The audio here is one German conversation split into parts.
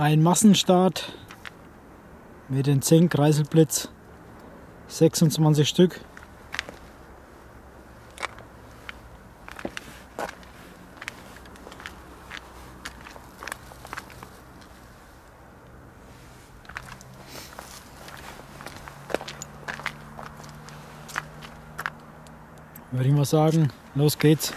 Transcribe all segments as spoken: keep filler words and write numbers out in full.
Ein Massenstart mit den zehn Kreiselblitz, sechsundzwanzig Stück. Würde ich mal sagen, los geht's.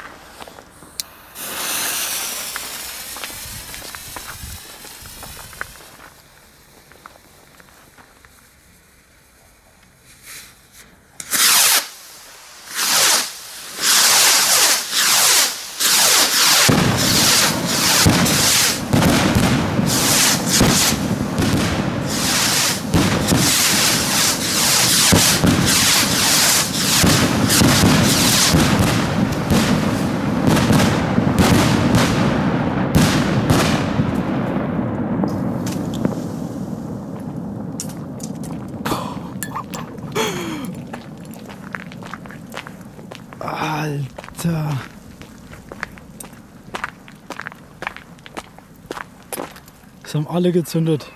Alter! Das haben alle gezündet.